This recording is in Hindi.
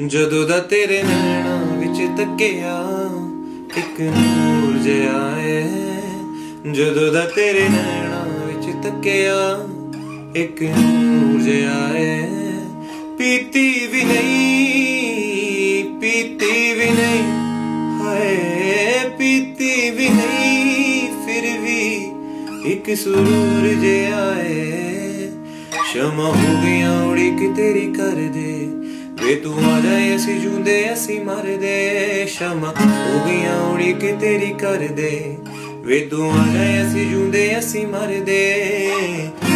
जदों दा तेरे नैना विच तकिया इक नूर जिहा है, जदों दा तेरे नैना विच तकिया इक नूर जिहा है। पीती भी नहीं हाय, पीती भी नहीं फिर भी इक सुरूर जिहा है। शमा हो गया उड़ीक तेरी कर दे वे तू आ जाए असी जूंदे असी मर दे। शमा हो गया उड़ीक तेरी कर दे वे तू आ जाए असी जूंदे असी मर दे।